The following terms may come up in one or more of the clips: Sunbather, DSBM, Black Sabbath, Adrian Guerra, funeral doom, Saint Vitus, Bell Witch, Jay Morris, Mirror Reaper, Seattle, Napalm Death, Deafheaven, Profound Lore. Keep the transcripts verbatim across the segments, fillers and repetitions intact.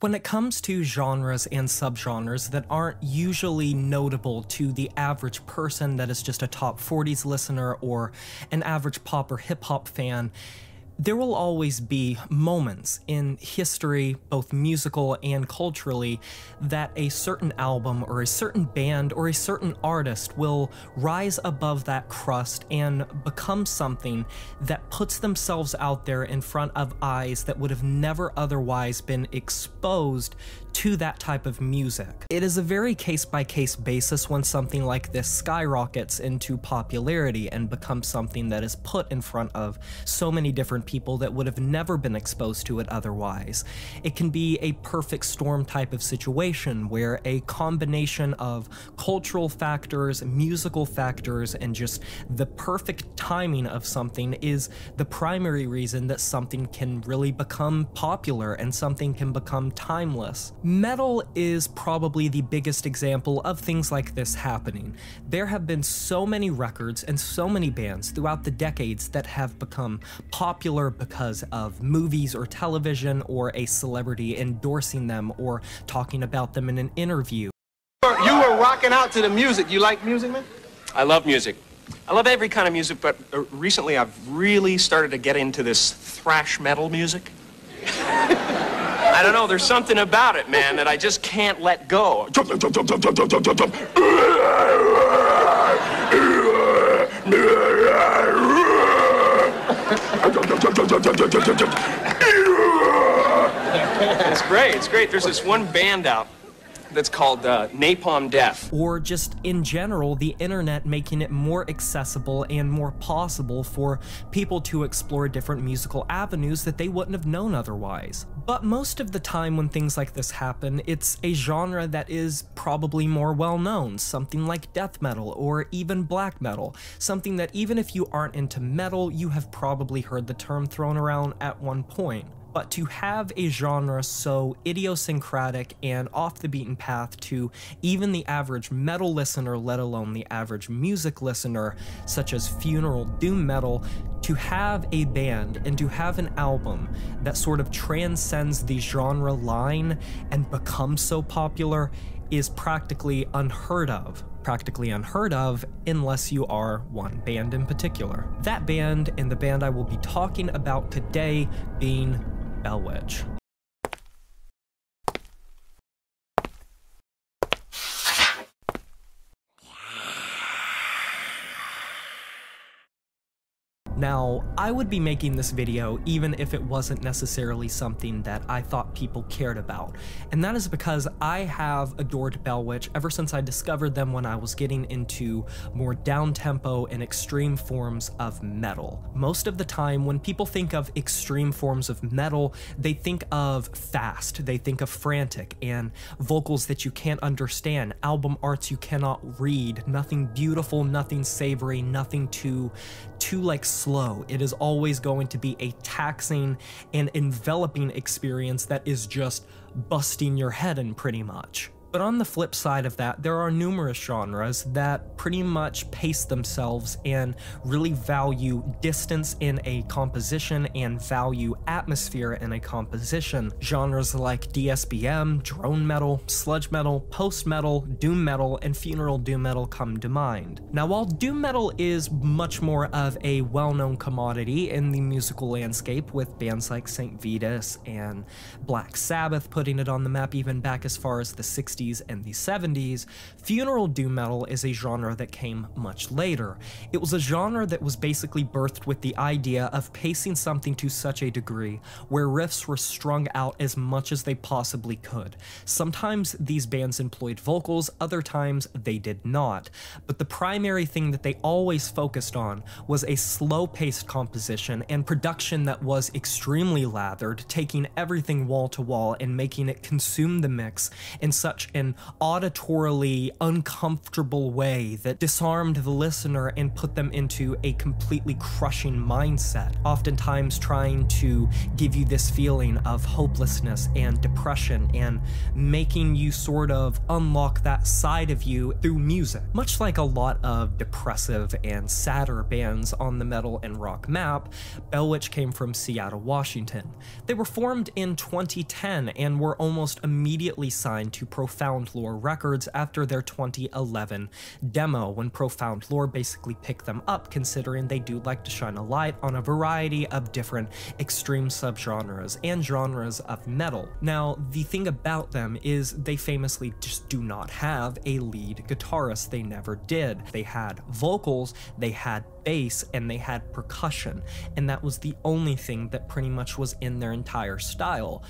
When it comes to genres and subgenres that aren't usually notable to the average person that is just a top forties listener or an average pop or hip-hop fan, there will always be moments in history, both musical and culturally, that a certain album or a certain band or a certain artist will rise above that crust and become something that puts themselves out there in front of eyes that would have never otherwise been exposed to that type of music. It is a very case-by-case basis when something like this skyrockets into popularity and becomes something that is put in front of so many different people people that would have never been exposed to it otherwise. It can be a perfect storm type of situation where a combination of cultural factors, musical factors, and just the perfect timing of something is the primary reason that something can really become popular and something can become timeless. Metal is probably the biggest example of things like this happening. There have been so many records and so many bands throughout the decades that have become popular because of movies or television or a celebrity endorsing them or talking about them in an interview. You were rocking out to the music. You like music, man? I love music. I love every kind of music, but recently I've really started to get into this thrash metal music. I don't know, there's something about it, man, that I just can't let go. It's great, it's great. There's this one band out that's called uh, Napalm Death. Or just in general, the internet making it more accessible and more possible for people to explore different musical avenues that they wouldn't have known otherwise. But most of the time when things like this happen, it's a genre that is probably more well known, something like death metal or even black metal, something that even if you aren't into metal, you have probably heard the term thrown around at one point. But to have a genre so idiosyncratic and off the beaten path to even the average metal listener, let alone the average music listener, such as funeral doom metal, to have a band and to have an album that sort of transcends the genre line and becomes so popular is practically unheard of. Practically unheard of unless you are one band in particular. That band, and the band I will be talking about today, being Bell Witch. Now, I would be making this video even if it wasn't necessarily something that I thought people cared about, and that is because I have adored Bell Witch ever since I discovered them when I was getting into more down-tempo and extreme forms of metal. Most of the time, when people think of extreme forms of metal, they think of fast, they think of frantic, and vocals that you can't understand, album arts you cannot read, nothing beautiful, nothing savory, nothing too, too like slow. Slow. It is always going to be a taxing and enveloping experience that is just busting your head in pretty much. But on the flip side of that, there are numerous genres that pretty much pace themselves and really value distance in a composition and value atmosphere in a composition. Genres like D S B M, drone metal, sludge metal, post metal, doom metal, and funeral doom metal come to mind. Now, while doom metal is much more of a well-known commodity in the musical landscape, with bands like Saint Vitus and Black Sabbath putting it on the map even back as far as the sixties and the seventies, funeral doom metal is a genre that came much later. It was a genre that was basically birthed with the idea of pacing something to such a degree where riffs were strung out as much as they possibly could. Sometimes these bands employed vocals, other times they did not, but the primary thing that they always focused on was a slow-paced composition and production that was extremely lathered, taking everything wall to wall and making it consume the mix in such an auditorily uncomfortable way that disarmed the listener and put them into a completely crushing mindset, oftentimes trying to give you this feeling of hopelessness and depression and making you sort of unlock that side of you through music. Much like a lot of depressive and sadder bands on the metal and rock map, Bell Witch came from Seattle, Washington. They were formed in twenty ten and were almost immediately signed to Profound Lore Records after their twenty eleven demo, when Profound Lore basically picked them up, considering they do like to shine a light on a variety of different extreme subgenres and genres of metal. Now, the thing about them is they famously just do not have a lead guitarist. They never did. They had vocals, they had bass, and they had percussion, and that was the only thing that pretty much was in their entire style.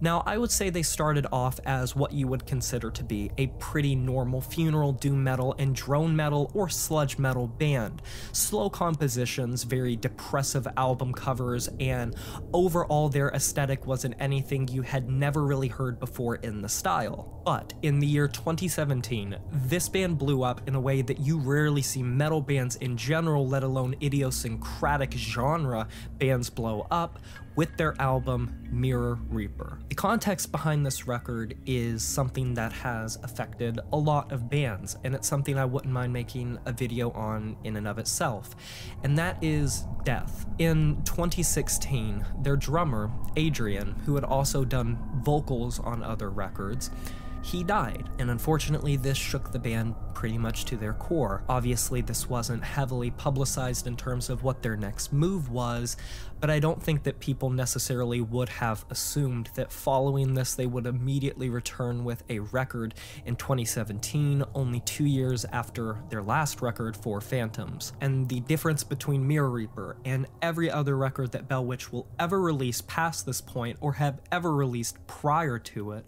Now, I would say they started off as what you would consider to be a pretty normal funeral doom metal and drone metal or sludge metal band. Slow compositions, very depressive album covers, and overall their aesthetic wasn't anything you had never really heard before in the style. But in the year twenty seventeen, this band blew up in a way that you rarely see metal bands in general, let alone idiosyncratic genre bands, blow up with their album Mirror Reaper. The context behind this record is something that has affected a lot of bands, and it's something I wouldn't mind making a video on in and of itself, and that is death. In twenty sixteen, their drummer, Adrian, who had also done vocals on other records, he died, and unfortunately this shook the band pretty much to their core. Obviously this wasn't heavily publicized in terms of what their next move was, but I don't think that people necessarily would have assumed that following this they would immediately return with a record in twenty seventeen, only two years after their last record for Phantoms. And the difference between Mirror Reaper and every other record that Bell Witch will ever release past this point, or have ever released prior to it,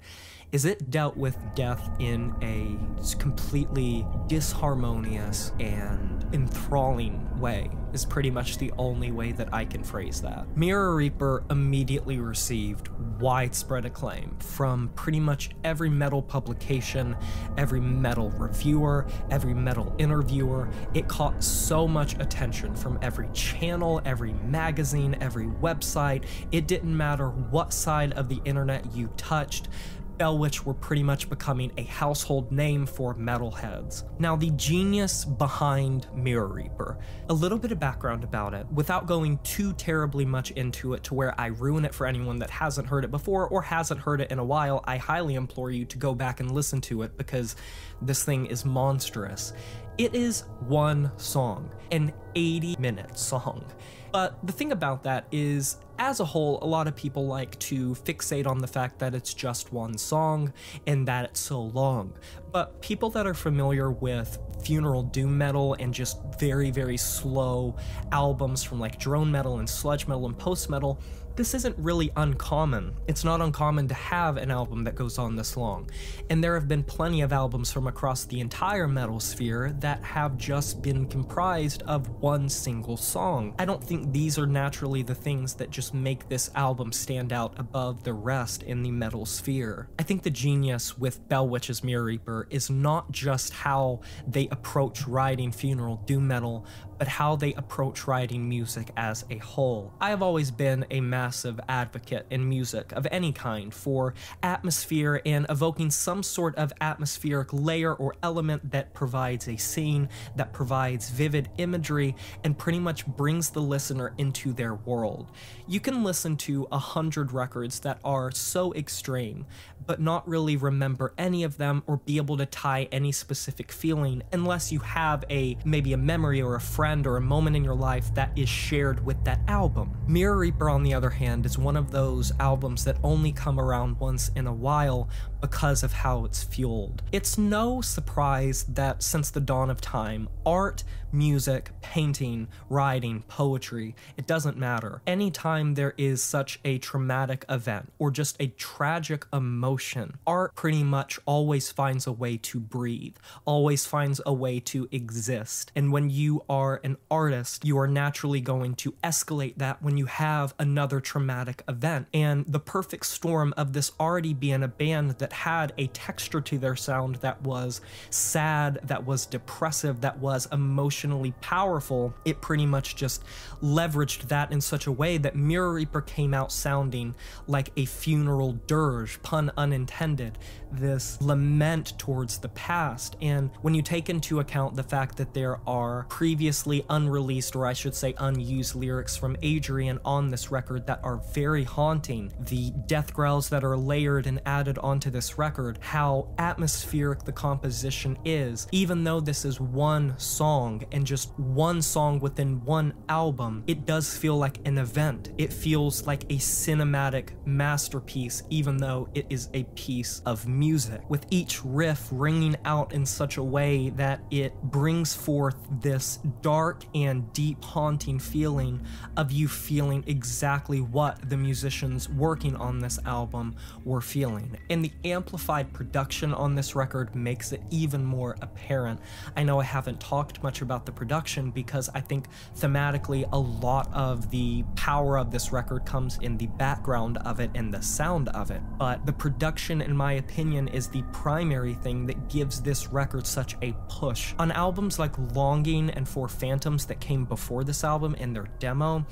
is it dealt with death in a completely disharmonious and enthralling way, is pretty much the only way that I can phrase that. Mirror Reaper immediately received widespread acclaim from pretty much every metal publication, every metal reviewer, every metal interviewer. It caught so much attention from every channel, every magazine, every website. It didn't matter what side of the internet you touched, Bell Witch were pretty much becoming a household name for metalheads. Now, the genius behind Mirror Reaper, a little bit of background about it, without going too terribly much into it to where I ruin it for anyone that hasn't heard it before or hasn't heard it in a while. I highly implore you to go back and listen to it because this thing is monstrous. It is one song, an eighty minute song. But the thing about that is, as a whole, a lot of people like to fixate on the fact that it's just one song and that it's so long. But people that are familiar with funeral doom metal and just very, very slow albums from like drone metal and sludge metal and post metal, this isn't really uncommon. It's not uncommon to have an album that goes on this long. And there have been plenty of albums from across the entire metal sphere that have just been comprised of one single song. I don't think these are naturally the things that just make this album stand out above the rest in the metal sphere. I think the genius with Bell Witch's Mirror Reaper is not just how they approach writing funeral doom metal, but how they approach writing music as a whole. I have always been a massive advocate in music of any kind for atmosphere and evoking some sort of atmospheric layer or element that provides a scene, that provides vivid imagery, and pretty much brings the listener into their world. You can listen to a hundred records that are so extreme, but not really remember any of them or be able to tie any specific feeling unless you have a maybe a memory or a friend or a moment in your life that is shared with that album. Mirror Reaper, on the other hand, is one of those albums that only come around once in a while because of how it's fueled. It's no surprise that since the dawn of time, art, music, painting, writing, poetry, it doesn't matter. Anytime there is such a traumatic event or just a tragic emotion, art pretty much always finds a way to breathe, always finds a way to exist. And when you are are an artist, you are naturally going to escalate that when you have another traumatic event. And the perfect storm of this already being a band that had a texture to their sound that was sad, that was depressive, that was emotionally powerful, it pretty much just leveraged that in such a way that Mirror Reaper came out sounding like a funeral dirge, pun unintended, this lament towards the past. And when you take into account the fact that there are previously unreleased, or I should say unused, lyrics from Adrian on this record that are very haunting, the death growls that are layered and added onto this record, how atmospheric the composition is, even though this is one song and just one song within one album, it does feel like an event. It feels like a cinematic masterpiece, even though it is a piece of music, with each riff ringing out in such a way that it brings forth this dark and deep haunting feeling of you feeling exactly what the musicians working on this album were feeling. And the amplified production on this record makes it even more apparent. I know I haven't talked much about the production because I think thematically a lot of the power of this record comes in the background of it and the sound of it, but the production, in my opinion, is the primary thing that gives this record such a push. On albums like Longing and For Phantoms that came before this album and their demo,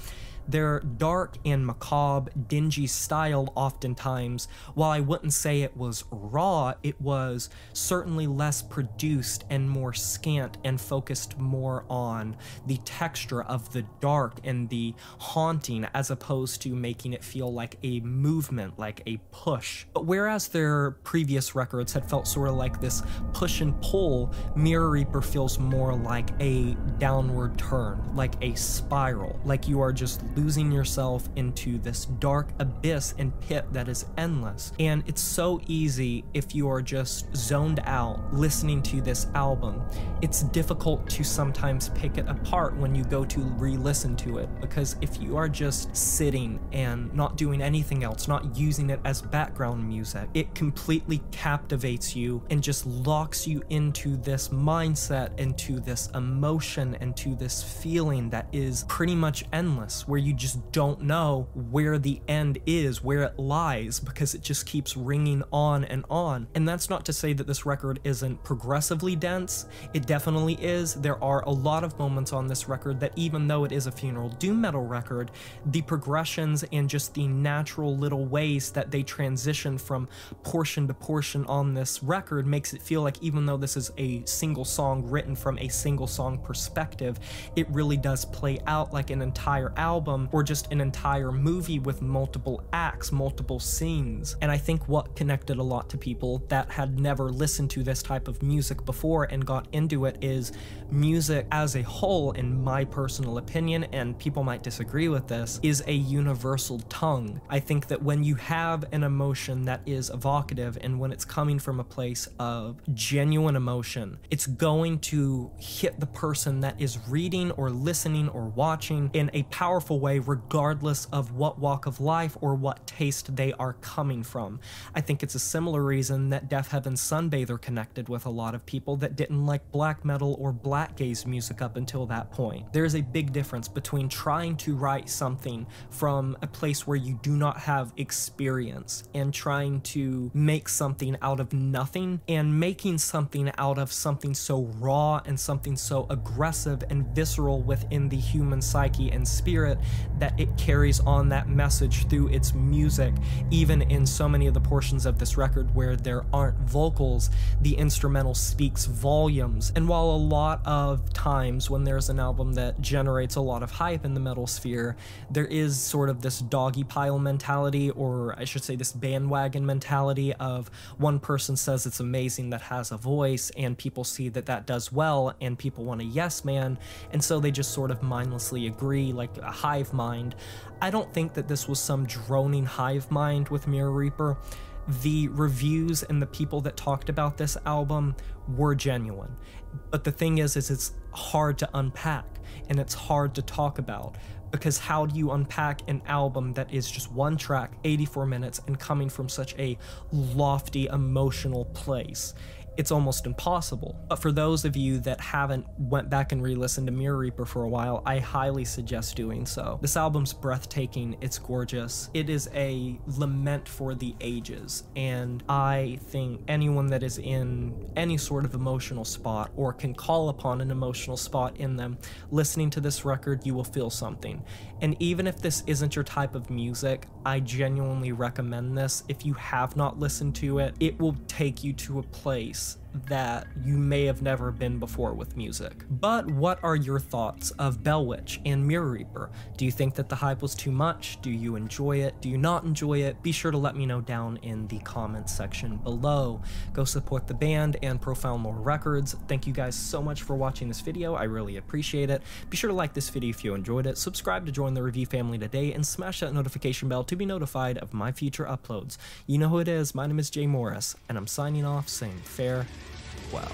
their dark and macabre, dingy style oftentimes, while I wouldn't say it was raw, it was certainly less produced and more scant and focused more on the texture of the dark and the haunting as opposed to making it feel like a movement, like a push. But whereas their previous records had felt sort of like this push and pull, Mirror Reaper feels more like a downward turn, like a spiral, like you are just losing yourself into this dark abyss and pit that is endless. And it's so easy, if you are just zoned out listening to this album, it's difficult to sometimes pick it apart when you go to re-listen to it, because if you are just sitting and not doing anything else, not using it as background music, it completely captivates you and just locks you into this mindset, into this emotion, into this feeling that is pretty much endless, where you just don't know where the end is, where it lies, because it just keeps ringing on and on. And that's not to say that this record isn't progressively dense. It definitely is. There are a lot of moments on this record that, even though it is a funeral doom metal record, the progressions and just the natural little ways that they transition from portion to portion on this record makes it feel like, even though this is a single song written from a single song perspective, it really does play out like an entire album or just an entire movie with multiple acts, multiple scenes. And I think what connected a lot to people that had never listened to this type of music before and got into it is music as a whole, in my personal opinion, and people might disagree with this, is a universal tongue. I think that when you have an emotion that is evocative and when it's coming from a place of genuine emotion, it's going to hit the person that is reading or listening or watching in a powerful way, regardless of what walk of life or what taste they are coming from. I think it's a similar reason that Deafheaven's Sunbather connected with a lot of people that didn't like black metal or black gaze music up until that point. There's a big difference between trying to write something from a place where you do not have experience and trying to make something out of nothing, and making something out of something so raw and something so aggressive and visceral within the human psyche and spirit that it carries on that message through its music. Even in so many of the portions of this record where there aren't vocals, the instrumental speaks volumes. And while a lot of times when there's an album that generates a lot of hype in the metal sphere, there is sort of this doggy pile mentality, or I should say this bandwagon mentality of one person says it's amazing that has a voice, and people see that that does well, and people want a yes man, and so they just sort of mindlessly agree, like a hive mind. I don't think that this was some droning hive mind with Mirror Reaper. The reviews and the people that talked about this album were genuine. But the thing is, is it's hard to unpack and it's hard to talk about, because how do you unpack an album that is just one track, eighty-four minutes, and coming from such a lofty, emotional place? it's almost impossible. But for those of you that haven't went back and re-listened to Mirror Reaper for a while, I highly suggest doing so. This album's breathtaking, it's gorgeous. It is a lament for the ages, and I think anyone that is in any sort of emotional spot or can call upon an emotional spot in them, listening to this record, you will feel something. And even if this isn't your type of music, I genuinely recommend this. If you have not listened to it, it will take you to a place that you may have never been before with music. But what are your thoughts of Bell Witch and Mirror Reaper? Do you think that the hype was too much? Do you enjoy it? Do you not enjoy it? Be sure to let me know down in the comments section below. Go support the band and Profound Lore Records. Thank you guys so much for watching this video. I really appreciate it. Be sure to like this video if you enjoyed it. Subscribe to join the review family today and smash that notification bell to be notified of my future uploads. You know who it is. My name is Jay Morris, and I'm signing off saying fair. Wow.